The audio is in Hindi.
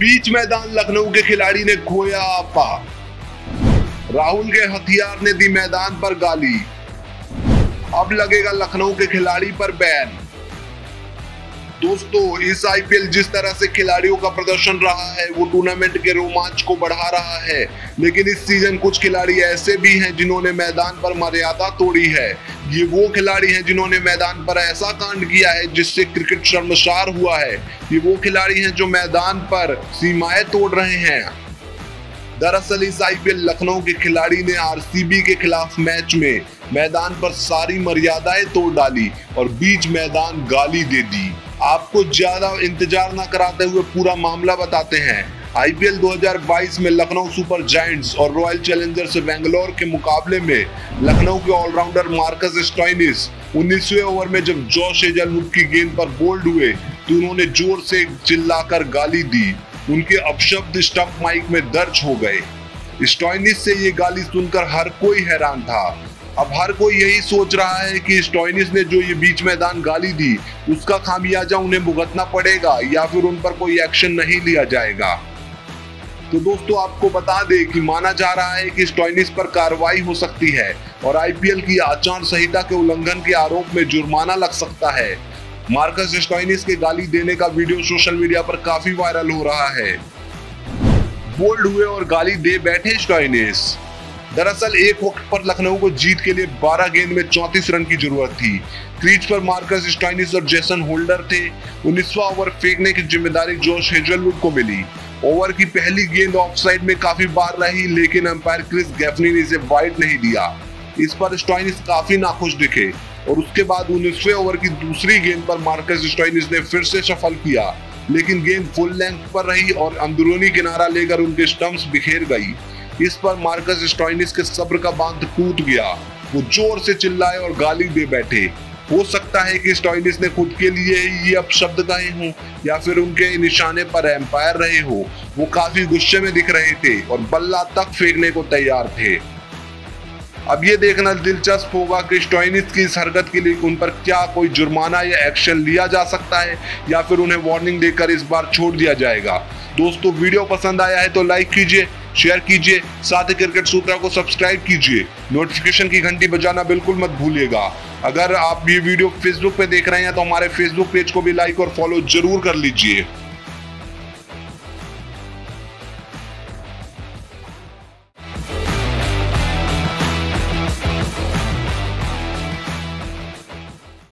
बीच मैदान लखनऊ के खिलाड़ी ने खोया आपा। राहुल के हथियार ने दी मैदान पर गाली। अब लगेगा लखनऊ के खिलाड़ी पर बैन। दोस्तों, इस आईपीएल जिस तरह से खिलाड़ियों का प्रदर्शन रहा है वो टूर्नामेंट के रोमांच को बढ़ा रहा है, लेकिन इस सीजन कुछ खिलाड़ी ऐसे भी हैं जिन्होंने मैदान पर मर्यादा तोड़ी है। ये वो खिलाड़ी हैं जिन्होंने मैदान पर ऐसा कांड किया है जिससे क्रिकेट शर्मसार हुआ है। ये वो खिलाड़ी हैं जो मैदान पर सीमाएं तोड़ रहे हैं। दरअसल इस आईपीएल लखनऊ के खिलाड़ी ने आरसीबी के खिलाफ मैच में मैदान पर सारी मर्यादाएं तोड़ डाली और बीच मैदान गाली दे दी। आपको ज्यादा इंतजार ना कराते हुए पूरा मामला बताते हैं। आईपीएल 2022 में लखनऊ सुपर जायंट्स और रॉयल चैलेंजर्स बैंगलोर के मुकाबले में लखनऊ के ऑलराउंडर मार्कस स्टॉइनिस 19वें ओवर में जब जोश हेजलवुड की गेंद पर बोल्ड हुए तो उन्होंने जोर से चिल्लाकर गाली दी। उनके अपशब्द स्टंप माइक में दर्ज हो गए। स्टॉइनिस से ये गाली सुनकर हर कोई हैरान था। अब हर कोई यही सोच रहा है कि स्टॉइनिस ने जो ये बीच मैदान गाली दी उसका खामियाजा उन्हें भुगतना पड़ेगा या फिर उन पर कोई एक्शन नहीं लिया जाएगा। तो दोस्तों, आपको बता दें कि माना जा रहा है कि स्टॉइनिस पर कार्रवाई हो सकती है और आईपीएल की आचार संहिता के उल्लंघन के आरोप में जुर्माना लग सकता है। मार्कस स्टॉइनिस के गाली देने का वीडियो सोशल मीडिया पर काफी वायरल हो रहा है। बोल्ड हुए और गाली दे बैठे स्टॉइनिस। दरअसल एक वक्त पर लखनऊ को जीत के लिए 12 गेंद में 34 रन की जरूरत थी। क्रीज पर मार्कस स्टॉइनिस और जेसन होल्डर थे। 19वां ओवर फेंकने की जिम्मेदारी जोश हेजलवुड को मिली। ओवर की पहली गेंद ऑफ साइड में काफी बार रही, लेकिन अंपायर क्रिस गैफनी ने इसे वाइड नहीं दिया। इस पर स्टॉइनिस काफी नाखुश दिखे और उसके बाद 19वें ओवर की दूसरी गेंद पर मार्कस स्टॉइनिस ने फिर से सफल किया, लेकिन गेंद फुल लेंथ पर रही और अंदरूनी किनारा लेकर उनके स्टंप्स बिखेर गई। इस पर मार्कस स्टॉइनिस के सब्र का बांध टूट गया। वो जोर से चिल्लाए और गाली दे बैठे। हो सकता है कि स्टॉइनिस ने खुद के लिए ही ये अपशब्द कहे हों या फिर उनके निशाने पर एम्पायर रहे हो। वो काफी गुस्से में दिख रहे थे और बल्ला तक फेंकने को तैयार थे। अब ये देखना दिलचस्प होगा कि स्टॉइनिस की इस हरकत के लिए उन पर क्या कोई जुर्माना या एक्शन लिया जा सकता है या फिर उन्हें वार्निंग देकर इस बार छोड़ दिया जाएगा। दोस्तों, वीडियो पसंद आया है तो लाइक कीजिए, शेयर कीजिए, साथ ही क्रिकेट सूत्रा को सब्सक्राइब कीजिए। नोटिफिकेशन की घंटी बजाना बिल्कुल मत भूलिएगा। अगर आप ये वीडियो फेसबुक पे देख रहे हैं तो हमारे फेसबुक पेज को भी लाइक और फॉलो जरूर कर लीजिए।